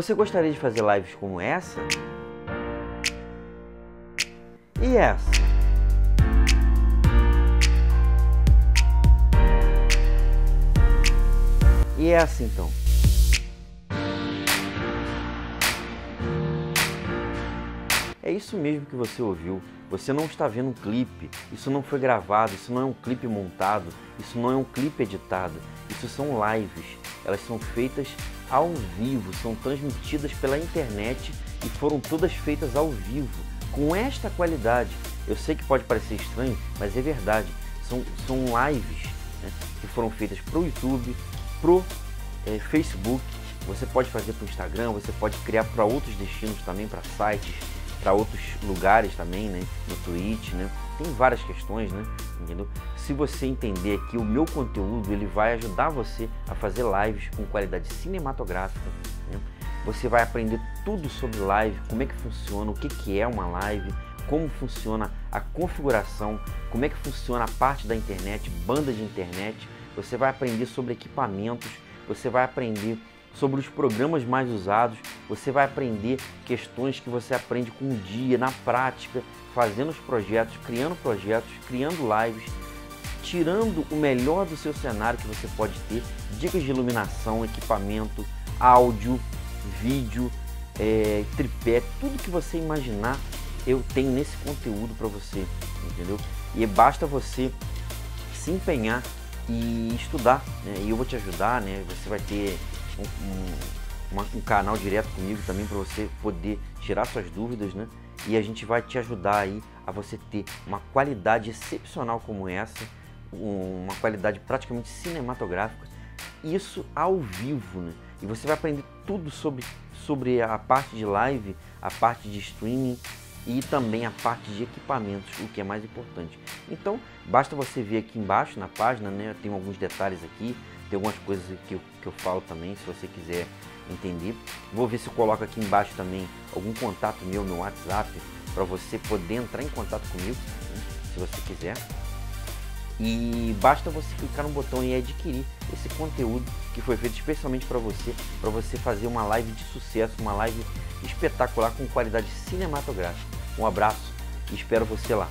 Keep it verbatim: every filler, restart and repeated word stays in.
Você gostaria de fazer lives como essa? E essa? E essa então? É isso mesmo que você ouviu, você não está vendo um clipe, isso não foi gravado, isso não é um clipe montado, isso não é um clipe editado, isso são lives, elas são feitas ao vivo, são transmitidas pela internet e foram todas feitas ao vivo, com esta qualidade. Eu sei que pode parecer estranho, mas é verdade, são, são lives, né, que foram feitas para o YouTube, para o é, Facebook, você pode fazer para o Instagram, você pode criar para outros destinos também, para sites, para outros lugares também, né? No Twitch, né? Tem várias questões, né? Entendeu? Se você entender que o meu conteúdo ele vai ajudar você a fazer lives com qualidade cinematográfica, né? Você vai aprender tudo sobre live, como é que funciona, o que que é uma live, como funciona a configuração, como é que funciona a parte da internet, banda de internet, você vai aprender sobre equipamentos, você vai aprender sobre os programas mais usados, você vai aprender questões que você aprende com o dia, na prática, fazendo os projetos, criando projetos, criando lives, tirando o melhor do seu cenário que você pode ter, dicas de iluminação, equipamento, áudio, vídeo, é, tripé, tudo que você imaginar eu tenho nesse conteúdo para você, entendeu? E basta você se empenhar e estudar, né? E eu vou te ajudar, né? Você vai ter Um, um, um canal direto comigo também para você poder tirar suas dúvidas, né? E a gente vai te ajudar aí a você ter uma qualidade excepcional como essa, uma qualidade praticamente cinematográfica, isso ao vivo, né? E você vai aprender tudo sobre, sobre a parte de live, a parte de streaming e também a parte de equipamentos, o que é mais importante. Então, basta você ver aqui embaixo na página, né? Tem alguns detalhes aqui. Tem algumas coisas que eu, que eu falo também, se você quiser entender. Vou ver se eu coloco aqui embaixo também algum contato meu, meu WhatsApp, para você poder entrar em contato comigo, né, se você quiser. E basta você clicar no botão e adquirir esse conteúdo que foi feito especialmente para você, para você fazer uma live de sucesso, uma live espetacular com qualidade cinematográfica. Um abraço e espero você lá.